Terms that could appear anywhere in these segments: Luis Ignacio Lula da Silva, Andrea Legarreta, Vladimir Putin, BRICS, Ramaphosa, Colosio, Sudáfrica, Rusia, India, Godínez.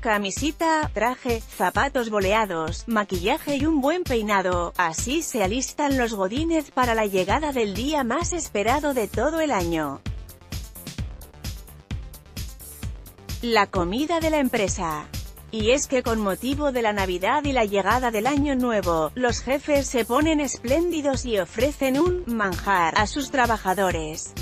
camisita, traje, zapatos boleados, maquillaje y un buen peinado. Así se alistan los Godínez para la llegada del día más esperado de todo el año: la comida de la empresa. Y es que con motivo de la Navidad y la llegada del Año Nuevo, los jefes se ponen espléndidos y ofrecen un «manjar» a sus trabajadores.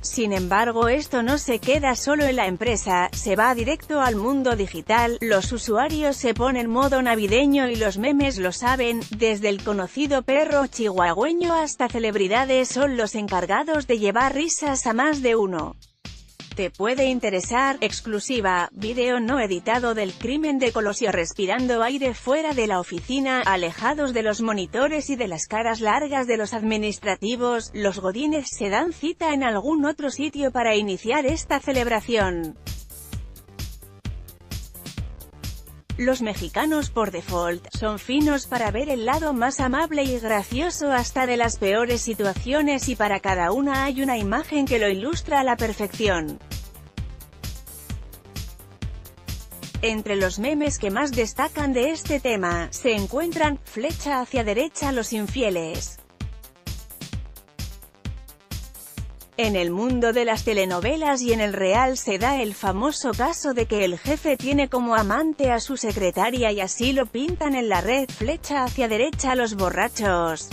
Sin embargo, esto no se queda solo en la empresa, se va directo al mundo digital. Los usuarios se ponen modo navideño y los memes lo saben. Desde el conocido perro chihuahueño hasta celebridades son los encargados de llevar risas a más de uno. Te puede interesar, exclusiva, video no editado del crimen de Colosio respirando aire fuera de la oficina, alejados de los monitores y de las caras largas de los administrativos. Los Godínez se dan cita en algún otro sitio para iniciar esta celebración. Los mexicanos por default son finos para ver el lado más amable y gracioso hasta de las peores situaciones, y para cada una hay una imagen que lo ilustra a la perfección. Entre los memes que más destacan de este tema, se encuentran: flecha hacia derecha los infieles. En el mundo de las telenovelas y en el real se da el famoso caso de que el jefe tiene como amante a su secretaria, y así lo pintan en la red: flecha hacia derecha los borrachos.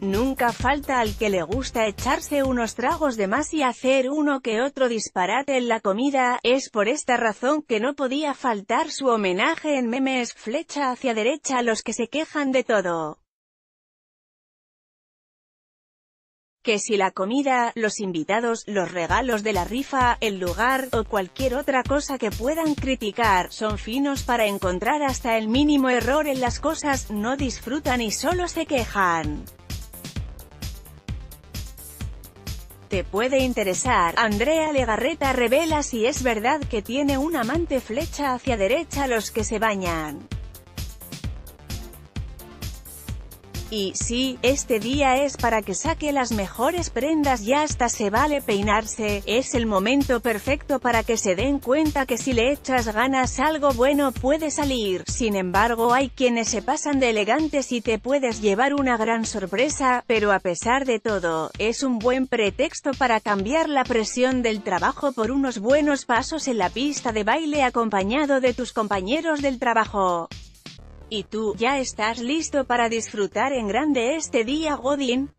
Nunca falta al que le gusta echarse unos tragos de más y hacer uno que otro disparate en la comida. Es por esta razón que no podía faltar su homenaje en memes: flecha hacia derecha los que se quejan de todo. Que si la comida, los invitados, los regalos de la rifa, el lugar, o cualquier otra cosa que puedan criticar, son finos para encontrar hasta el mínimo error en las cosas, no disfrutan y solo se quejan. Te puede interesar, Andrea Legarreta revela si es verdad que tiene un amante: flecha hacia derecha los que se bañan. Y sí, este día es para que saque las mejores prendas y hasta se vale peinarse. Es el momento perfecto para que se den cuenta que si le echas ganas algo bueno puede salir. Sin embargo, hay quienes se pasan de elegantes y te puedes llevar una gran sorpresa, pero a pesar de todo, es un buen pretexto para cambiar la presión del trabajo por unos buenos pasos en la pista de baile acompañado de tus compañeros del trabajo. ¿Y tú, ya estás listo para disfrutar en grande este día Godín?